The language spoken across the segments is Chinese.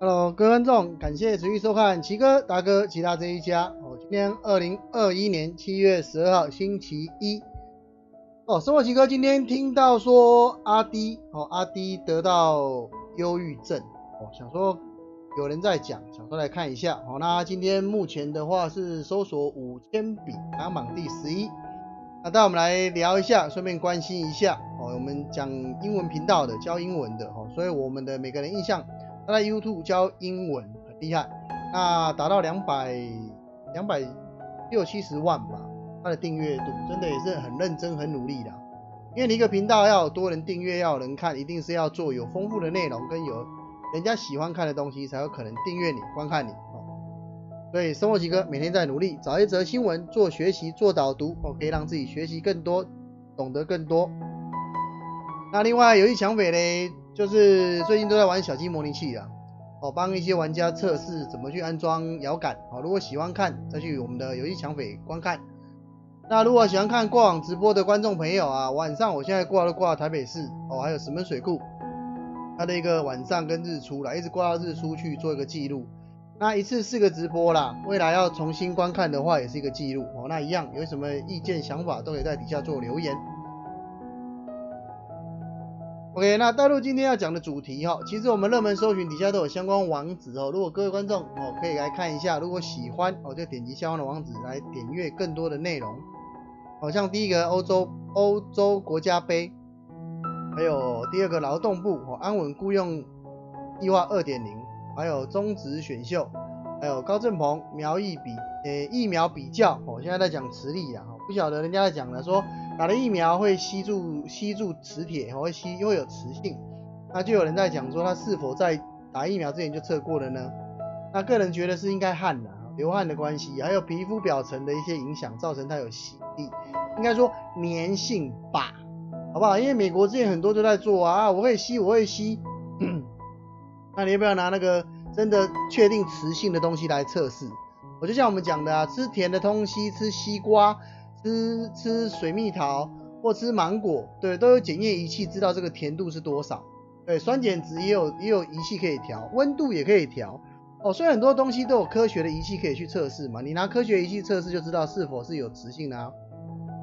Hello， 各位观众，感谢持续收看奇哥、达哥、奇大这一家。哦，今天2021年7月12号星期一。哦，生活奇哥今天听到说阿滴得到忧郁症。哦，想说有人在讲，想说来看一下。哦，那今天目前的话是搜索5000笔，排行榜第11。那带我们来聊一下，顺便关心一下。哦，我们讲英文频道的，教英文的。哦，所以我们的每个人印象。他在 YouTube 教英文很厉害，那达到260-270万吧，他的订阅度真的也是很认真、很努力的。因为你一个频道要有多人订阅、要有人看，一定是要做有丰富的内容跟有人家喜欢看的东西，才有可能订阅你、观看你。哦，所以生活奇哥每天在努力，找一则新闻做学习、做导读，哦，可以让自己学习更多、懂得更多。那另外有一抢匪嘞。就是最近都在玩小鸡模拟器啦，哦，帮一些玩家测试怎么去安装摇杆，哦，如果喜欢看，再去我们的游戏抢匪观看。那如果喜欢看过往直播的观众朋友啊，晚上我现在挂到台北市哦，还有石门水库，它的一个晚上跟日出啦，一直挂到日出去做一个记录。那一次4个直播啦，未来要重新观看的话也是一个记录哦。那一样有什么意见想法都可以在底下做留言。OK， 那带入今天要讲的主题哈，其实我们热门搜寻底下都有相关网址哦。如果各位观众哦可以来看一下，如果喜欢哦就点击相关的网址来点阅更多的内容。好像第一个欧洲国家杯，还有第2个劳动部哦安稳雇用计划 2.0， 还有中职选秀，还有高振鹏疫苗比较哦，现在在讲磁力啦，不晓得人家在讲了说。打了疫苗会吸住磁铁，会吸又有磁性，那就有人在讲说他是否在打疫苗之前就测过了呢？那个人觉得是应该汗啊，流汗的关系，还有皮肤表层的一些影响，造成它有吸力，应该说粘性吧，好不好？因为美国之前很多都在做啊，我会吸，那你要不要拿那个真的确定磁性的东西来测试？我就像我们讲的啊，吃甜的东西，吃西瓜。吃水蜜桃或吃芒果，对，都有检验仪器知道这个甜度是多少。对，酸碱值也有仪器可以调，温度也可以调。哦，所以很多东西都有科学的仪器可以去测试嘛。你拿科学仪器测试就知道是否是有磁性啊，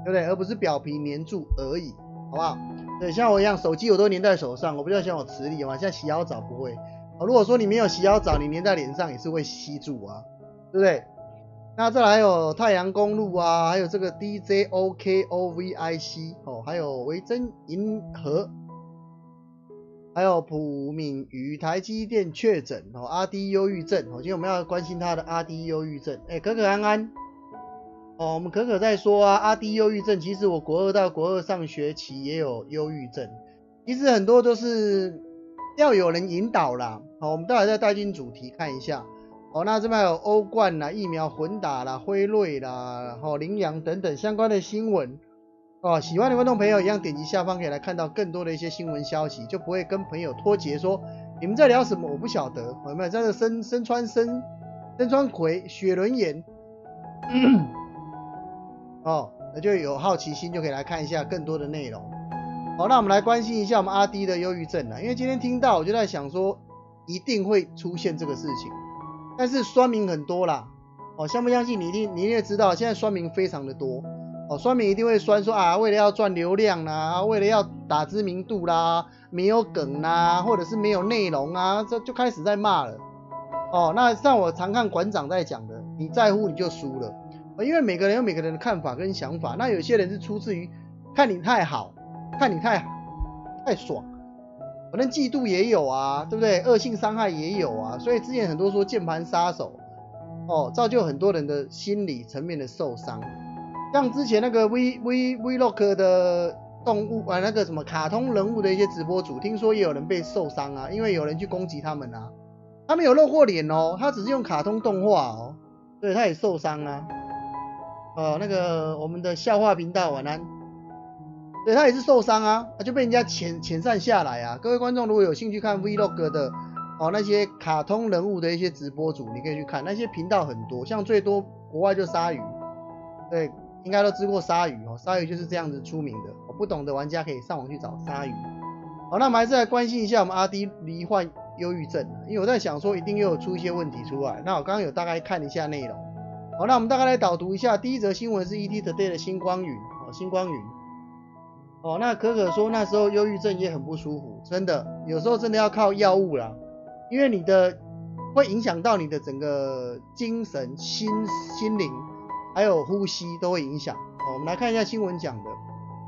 对不对？而不是表皮粘住而已，好不好？对，像我一样，手机我都粘在手上，我不就想有磁力嘛。像洗腰澡不会。哦，如果说你没有洗腰澡，你粘在脸上也是会吸住啊，对不对？那再来还有太阳公路啊，还有这个 DJOKOVIC 哦，还有维珍银河，还有朴敏瑜台积电确诊哦，阿滴忧郁症哦，今天我们要关心他的阿滴忧郁症。哎，可可安安哦，我们可可在说啊，阿滴忧郁症，其实我国2到国2上学期也有忧郁症，其实很多都是要有人引导啦。好，我们待会再带进主题看一下。哦，那这边有欧冠啦、疫苗混打啦、辉瑞啦、哦羚羊等等相关的新闻。哦，喜欢的观众朋友一样点击下方可以来看到更多的一些新闻消息，就不会跟朋友脱节说你们在聊什么我不晓得。哦，有没有这样的身穿葵、雪轮眼哦，那就有好奇心就可以来看一下更多的内容。好，那我们来关心一下我们阿滴的忧郁症啦，因为今天听到我就在想说一定会出现这个事情。但是酸民很多啦，哦，相不相信你一定知道，现在酸民非常的多，哦，酸民一定会酸说啊，为了要赚流量啦，为了要打知名度啦，没有梗啦，或者是没有内容啊，这就开始在骂了，哦，那像我常看馆长在讲的，你在乎你就输了，哦，因为每个人有每个人的看法跟想法，那有些人是出自于看你太好，看你太爽。反正嫉妒也有啊，对不对？恶性伤害也有啊，所以之前很多说键盘杀手，哦，造就很多人的心理层面的受伤。像之前那个 Vlog 的动物啊，那个什么卡通人物的一些直播主，听说也有人被受伤啊，因为有人去攻击他们啊，他没有露过脸哦，他只是用卡通动画哦，对，他也受伤啊。那个我们的笑话频道晚安。对，他也是受伤啊，就被人家遣散下来啊。各位观众如果有兴趣看 Vlog 的哦，那些卡通人物的一些直播主，你可以去看，那些频道很多，像最多国外就鲨鱼，对，应该都知过鲨鱼哦，鲨鱼就是这样子出名的，哦，不懂的玩家可以上网去找鲨鱼。好，那我们还是来关心一下我们阿滴罹患忧郁症，因为我在想说一定又有出一些问题出来。那我刚刚有大概看一下内容，好，那我们大概来导读一下。第一则新闻是 ET Today 的星光云，哦，星光云，哦，那可可说那时候忧郁症也很不舒服，真的，有时候真的要靠药物啦，因为你的会影响到你的整个精神、心灵，还有呼吸都会影响。哦，我们来看一下新闻讲的，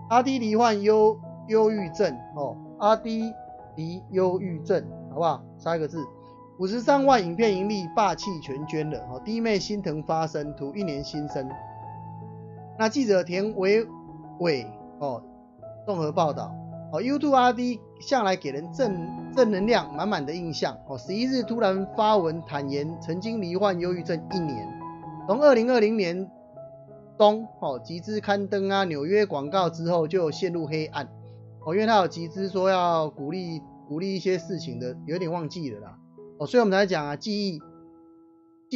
阿滴罹患忧郁症，哦，阿滴罹忧郁症。好不好？三个字，53万影片盈利，霸气全捐了。哦，弟妹心疼发声，图一年新生。那记者田维伟哦，综合报道。哦 ，YouTube RD 向来给人正能量满满的印象。哦，11日突然发文坦言，曾经罹患忧郁症1年，从2020年中哦集资刊登啊纽约广告之后，就陷入黑暗。哦，因为他有集资说要鼓励一些事情的，有点忘记了啦。哦，所以我们才讲啊，记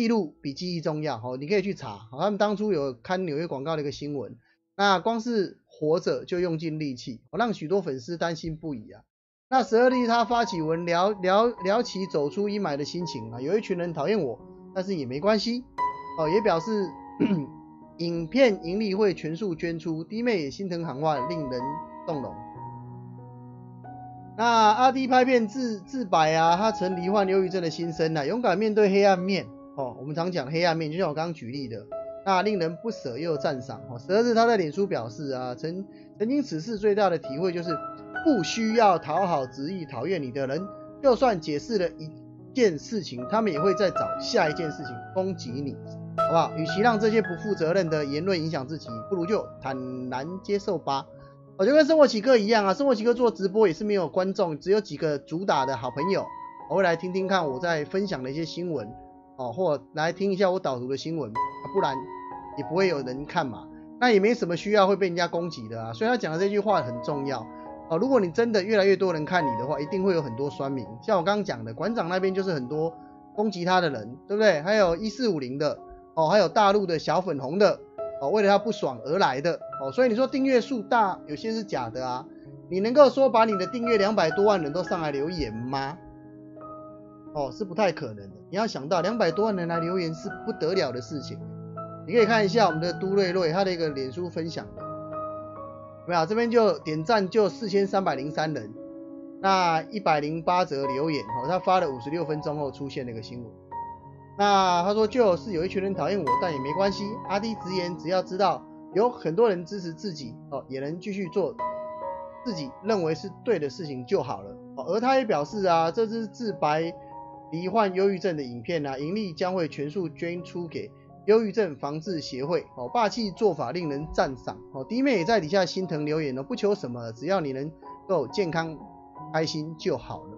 录比记忆重要。哦，你可以去查，哦，他们当初有刊纽约广告的一个新闻，那光是活着就用尽力气，哦，让许多粉丝担心不已啊。那12日他发起文聊起走出阴霾的心情啊，有一群人讨厌我，但是也没关系。哦，也表示影片盈利会全数捐出，弟妹也心疼喊话，令人动容。那阿滴拍片自白啊，他曾罹患忧郁症的心声啊，勇敢面对黑暗面哦。我们常讲黑暗面，就像我刚刚举例的，那令人不舍又赞赏哦。12日他在脸书表示啊，曾经此事最大的体会就是，不需要讨好执意讨厌你的人，就算解释了一件事情，他们也会再找下一件事情攻击你，好不好？与其让这些不负责任的言论影响自己，不如就坦然接受吧。我就跟生活奇哥一样啊，生活奇哥做直播也是没有观众，只有几个主打的好朋友，我会来听听看我在分享的一些新闻哦，或来听一下我导读的新闻，不然也不会有人看嘛，那也没什么需要会被人家攻击的啊。所以他讲的这句话很重要哦，如果你真的越来越多人看你的话，一定会有很多酸民，像我刚刚讲的馆长那边就是很多攻击他的人，对不对？还有1450的哦，还有大陆的小粉红的哦，为了他不爽而来的哦，所以你说订阅数大，有些是假的啊。你能够说把你的订阅200多万人都上来留言吗？哦，是不太可能的。你要想到200多万人来留言是不得了的事情。你可以看一下我们的都瑞瑞他的一个脸书分享的，有没有？这边就点赞就4303人，那108则留言哦，他发了56分钟后出现那个新闻。那他说就是有一群人讨厌我，但也没关系。阿滴直言，只要知道有很多人支持自己哦，也能继续做自己认为是对的事情就好了哦。而他也表示啊，这支自白罹患忧郁症的影片啊，盈利将会全数捐出给忧郁症防治协会哦。霸气做法令人赞赏哦。弟妹也在底下心疼留言哦，不求什么，只要你能够健康开心就好了。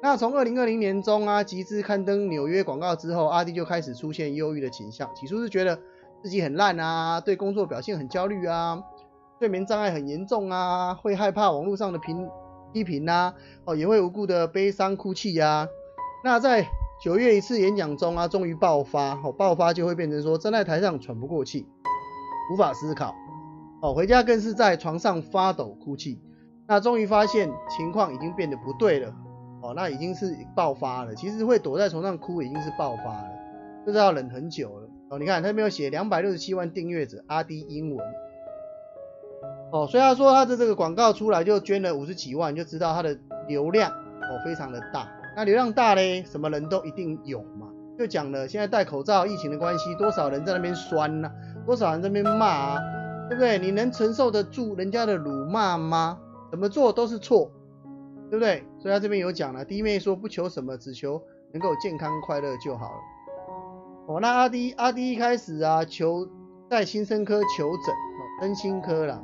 那从2020年中啊集资刊登纽约广告之后，阿滴就开始出现忧郁的倾向，起初是觉得自己很烂啊，对工作表现很焦虑啊，睡眠障碍很严重啊，会害怕网络上的批评啊哦，也会无故的悲伤哭泣啊。那在9月一次演讲中啊，终于爆发哦，爆发就会变成说站在台上喘不过气，无法思考哦，回家更是在床上发抖哭泣。那终于发现情况已经变得不对了哦，那已经是爆发了。其实会躲在床上哭已经是爆发了，就是要忍很久了哦。你看他没有写267万订阅者阿滴英文哦，所以他说他的这个广告出来就捐了50几万，就知道他的流量哦非常的大。那流量大嘞，什么人都一定有嘛，就讲了现在戴口罩疫情的关系，多少人在那边酸啊，多少人在那边骂啊，对不对？你能承受得住人家的辱骂吗？怎么做都是错，对不对？所以他这边有讲了，弟妹说不求什么，只求能够健康快乐就好了。哦，那阿滴一开始啊，求在心身科求诊，哦，身心科啦。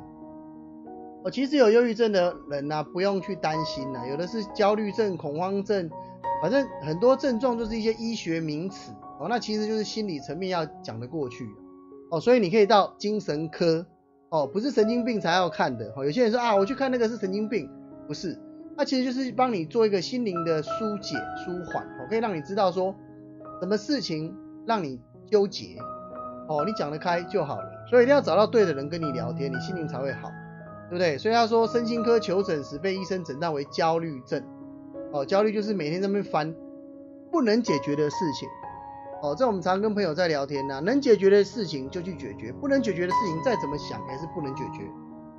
哦，其实有忧郁症的人啊，不用去担心啦，有的是焦虑症、恐慌症，反正很多症状就是一些医学名词。哦，那其实就是心理层面要讲得过去。哦，所以你可以到精神科，哦，不是神经病才要看的。哦，有些人说啊，我去看那个是神经病，不是。那其实就是帮你做一个心灵的疏解、舒缓，哦，可以让你知道说什么事情让你纠结，哦，你讲得开就好了。所以一定要找到对的人跟你聊天，你心灵才会好，对不对？所以他说，身心科求诊时被医生诊断为焦虑症，哦，焦虑就是每天在那边烦不能解决的事情。哦，这我们常跟朋友在聊天呐，能解决的事情就去解决，不能解决的事情再怎么想还是不能解决。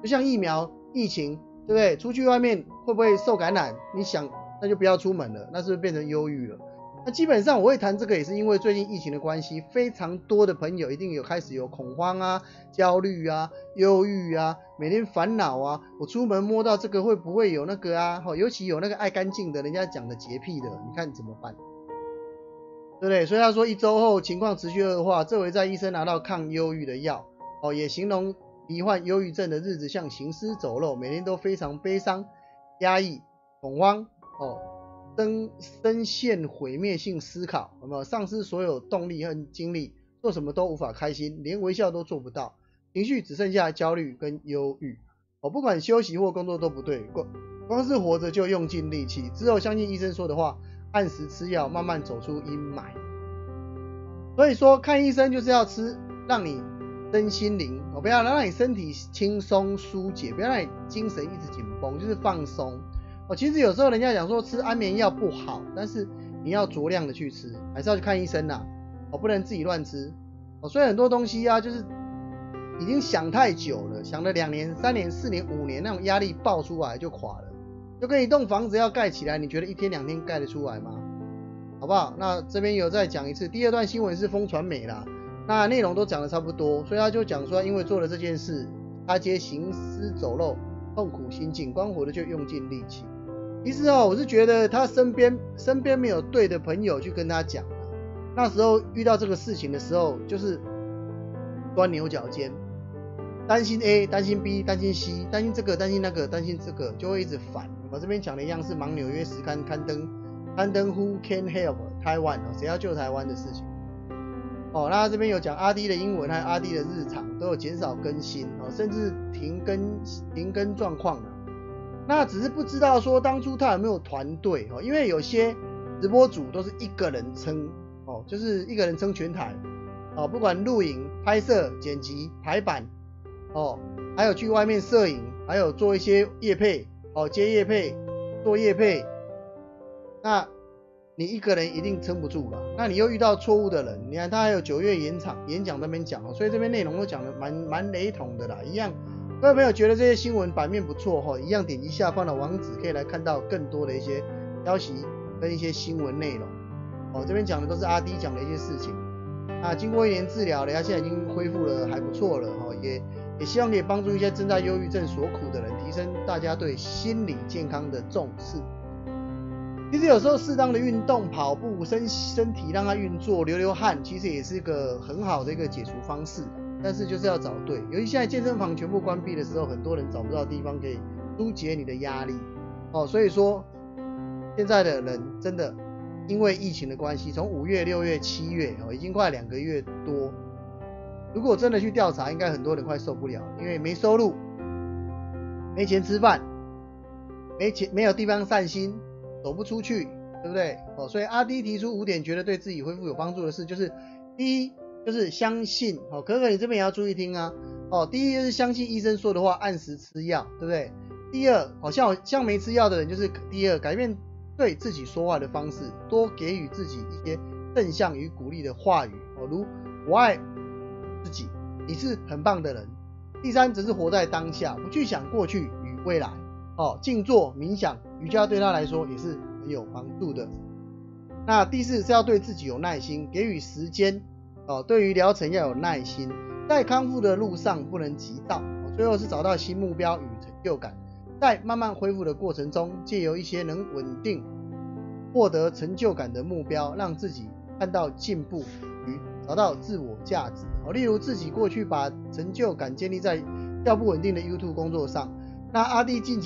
就像疫苗、疫情，对不对？出去外面会不会受感染？你想，那就不要出门了，那是不是变成忧郁了？那基本上我会谈这个，也是因为最近疫情的关系，非常多的朋友一定有开始有恐慌啊、焦虑啊、忧郁啊，每天烦恼啊。我出门摸到这个会不会有那个啊？尤其有那个爱干净的，人家讲的洁癖的，你看怎么办？对不对？所以他说1周后情况持续恶化，这回在医生拿到抗忧郁的药，哦，也形容罹患忧郁症的日子像行尸走肉，每天都非常悲伤、压抑、恐慌，哦。深陷毁灭性思考，有没有丧失所有动力和精力，做什么都无法开心，连微笑都做不到，情绪只剩下焦虑跟忧郁。哦，不管休息或工作都不对，光是活着就用尽力气。之后相信医生说的话，按时吃药，慢慢走出阴霾。所以说，看医生就是要吃，让你身心灵，哦，不要让你身体轻松疏解，不要让你精神一直紧绷，就是放松。哦，其实有时候人家讲说吃安眠药不好，但是你要酌量的去吃，还是要去看医生啦。哦，不能自己乱吃。哦，所以很多东西啊，就是已经想太久了，想了2年、3年、4年、5年，那种压力爆出来就垮了。就跟一栋房子要盖起来，你觉得1天2天盖得出来吗？好不好？那这边有再讲一次，第2段新闻是风传媒啦，那内容都讲得差不多，所以他就讲说，因为做了这件事，他皆行尸走肉，痛苦心境，光活的就用尽力气。其实哦，我是觉得他身边没有对的朋友去跟他讲，那时候遇到这个事情的时候，就是钻牛角尖，担心 A， 担心 B， 担心 C， 担心这个，担心那个，担心这个，就会一直烦。我这边讲的一样是忙纽约时刊刊登 Who Can Help Taiwan， 谁要救台湾的事情。哦，那这边有讲阿滴的英文和阿滴的日常都有减少更新，哦，甚至停更状况。那只是不知道说当初他有没有团队，因为有些直播组都是一个人撑，就是一个人撑全台，不管录影、拍摄、剪辑、排版，还有去外面摄影，还有做一些业配，接业配、做业配，那你一个人一定撑不住了。那你又遇到错误的人，你看他还有9月演讲那边讲，所以这边内容都讲的蛮雷同的啦，一样。各位朋友觉得这些新闻版面不错，一样点击下方的网址可以来看到更多的一些消息跟一些新闻内容。哦，这边讲的都是阿滴讲的一些事情。啊，经过1年治疗了，他现在已经恢复了，还不错了。哦，也希望可以帮助一些正在忧郁症所苦的人，提升大家对心理健康的重视。其实有时候适当的运动，跑步，身体让它运作，流汗，其实也是一个很好的一个解除方式。但是就是要找对，尤其现在健身房全部关闭的时候，很多人找不到地方可以疏解你的压力。哦，所以说现在的人真的因为疫情的关系，从5月、6月、7月，哦，已经快2个月多。如果真的去调查，应该很多人快受不了，因为没收入，没钱吃饭，没有地方散心，走不出去，对不对？哦，所以阿滴提出5点觉得对自己恢复有帮助的事，就是第一，就是相信，哦，可你这边也要注意听啊。哦，第一就是相信医生说的话，按时吃药，对不对？第二，好像没吃药的人，就是第二，改变对自己说话的方式，多给予自己一些正向与鼓励的话语，哦，如我爱自己，你是很棒的人。第三，只是活在当下，不去想过去与未来。哦，静坐、冥想、瑜伽对他来说也是很有帮助的。那第4是要对自己有耐心，给予时间。哦，对于疗程要有耐心，在康复的路上不能急躁。哦，最后是找到新目标与成就感，在慢慢恢复的过程中，藉由一些能稳定获得成就感的目标，让自己看到进步与找到自我价值。哦，例如自己过去把成就感建立在较不稳定的 YouTube 工作上，那阿滴近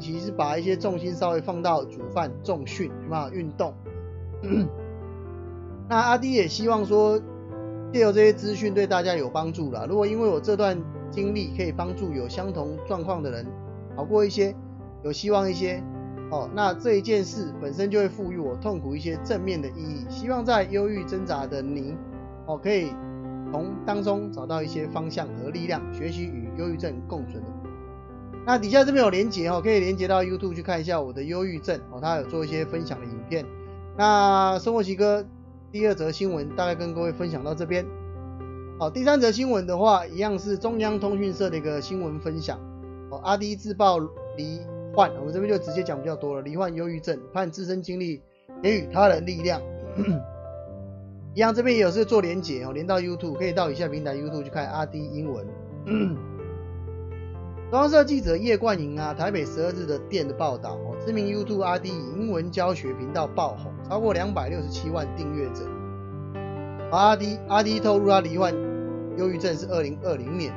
期是把一些重心稍微放到煮饭、重训、运动。那阿滴也希望说借由这些资讯对大家有帮助啦。如果因为我这段经历可以帮助有相同状况的人好过一些，有希望一些，哦，那这一件事本身就会赋予我痛苦一些正面的意义。希望在忧郁挣扎的你，哦，可以从当中找到一些方向和力量，学习与忧郁症共存的那底下这边有连结哦，可以连结到 YouTube 去看一下我的忧郁症哦，他有做一些分享的影片。那生活奇哥第二则新闻大概跟各位分享到这边。好，第三则新闻的话，一样是中央通讯社的一个新闻分享。哦，阿滴自曝罹患，我们这边就直接讲比较多了，罹患忧郁症，判自身经历给予他人力量。一样这边也有是做连结哦，连到 YouTube 可以到以下平台 YouTube 去看阿滴英文。中央社记者叶冠莹啊，台北12日的电的报道哦，知名 YouTube 阿滴以英文教学频道爆红，超过267万订阅者。阿滴透露他罹患忧郁症是2020年，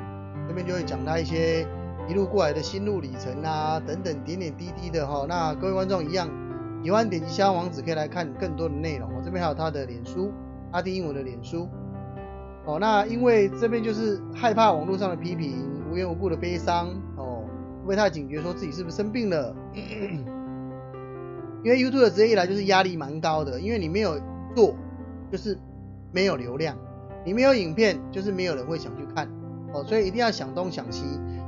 这边就会讲他一些一路过来的心路里程啊，等等点点滴滴的哈。那各位观众一样，喜欢点击下方网址可以来看更多的内容。我这边还有他的脸书，阿滴英文的脸书。哦，那因为这边就是害怕网络上的批评，无缘无故的悲伤哦，因为他警觉说自己是不是生病了。因为 YouTube 的职业一来就是压力蛮高的，因为你没有做就是没有流量，你没有影片就是没有人会想去看哦，所以一定要想东想西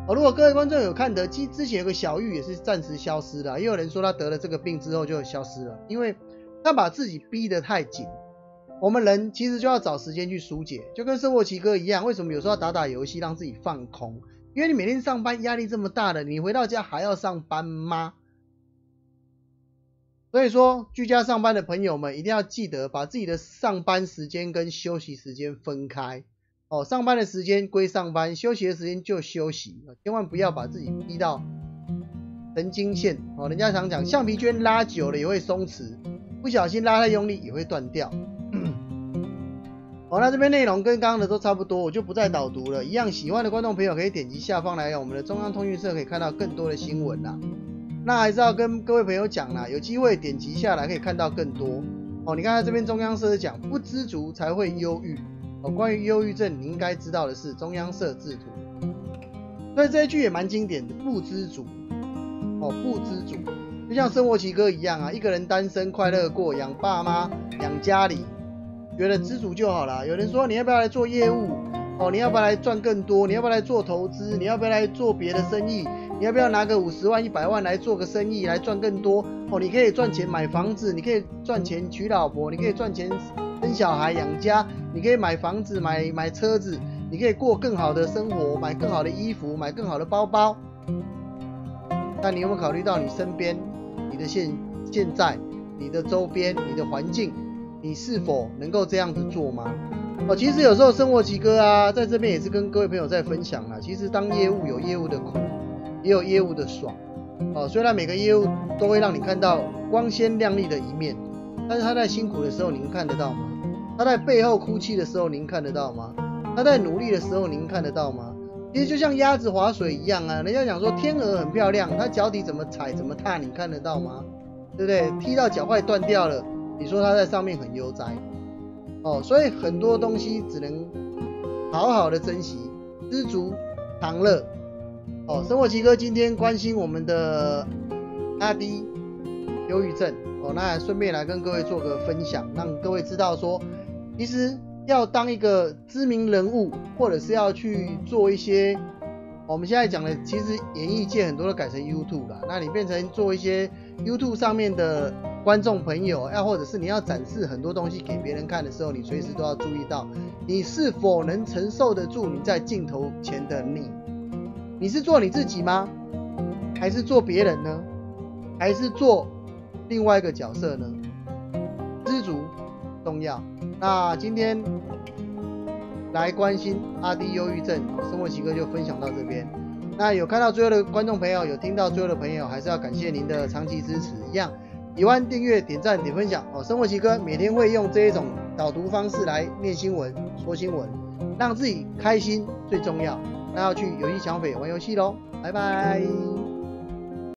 哦。如果各位观众有看得，之前有个小玉也是暂时消失了，也有人说他得了这个病之后就消失了，因为他把自己逼得太紧。我们人其实就要找时间去疏解，就跟生活奇哥一样，为什么有时候要打打游戏让自己放空？因为你每天上班压力这么大的，你回到家还要上班吗？所以说，居家上班的朋友们一定要记得把自己的上班时间跟休息时间分开哦。上班的时间归上班，休息的时间就休息，千万不要把自己逼到神经线哦。人家常讲，橡皮圈拉久了也会松弛，不小心拉太用力也会断掉。哦，那这边内容跟刚刚的都差不多，我就不再导读了。一样喜欢的观众朋友可以点击下方来我们的中央通讯社可以看到更多的新闻啦。那还是要跟各位朋友讲啦，有机会点击下来可以看到更多哦。你看他这边中央社讲不知足才会忧郁哦，关于忧郁症你应该知道的是中央社制图，所以这一句也蛮经典的，不知足哦，不知足就像生活奇哥一样啊，一个人单身快乐过，养爸妈养家里，觉得知足就好啦。有人说你要不要来做业务哦，你要不要来赚更多，你要不要来做投资，你要不要来做别的生意，你要不要拿个50万100万来做个生意来赚更多哦？你可以赚钱买房子，你可以赚钱娶老婆，你可以赚钱生小孩养家，你可以买房子买车子，你可以过更好的生活，买更好的衣服，买更好的包包。但你有没有考虑到你身边、你的现在、你的周边、你的环境，你是否能够这样子做吗？哦，其实有时候生活奇哥啊，在这边也是跟各位朋友在分享啦。其实当业务有业务的苦，也有业务的爽哦，虽然每个业务都会让你看到光鲜亮丽的一面，但是他在辛苦的时候您看得到吗？他在背后哭泣的时候您看得到吗？他在努力的时候您看得到吗？其实就像鸭子划水一样啊，人家讲说天鹅很漂亮，他脚底怎么踩怎么踏你看得到吗？对不对？踢到脚踝断掉了，你说他在上面很悠哉哦。所以很多东西只能好好的珍惜，知足常乐哦。生活奇哥今天关心我们的阿滴忧郁症哦，那顺便来跟各位做个分享，让各位知道说，其实要当一个知名人物，或者是要去做一些我们现在讲的，其实演艺界很多都改成 YouTube 啦，那你变成做一些 YouTube 上面的观众朋友，要或者是你要展示很多东西给别人看的时候，你随时都要注意到你是否能承受得住你在镜头前的你是做你自己吗？还是做别人呢？还是做另外一个角色呢？知足重要。那今天来关心阿滴忧郁症，生活奇哥就分享到这边。那有看到最后的观众朋友，有听到最后的朋友，还是要感谢您的长期支持。一样喜欢订阅、点赞、点分享哦。生活奇哥每天会用这一种导读方式来念新闻、说新闻，让自己开心最重要。那要去游戏抢匪玩游戏咯，拜拜。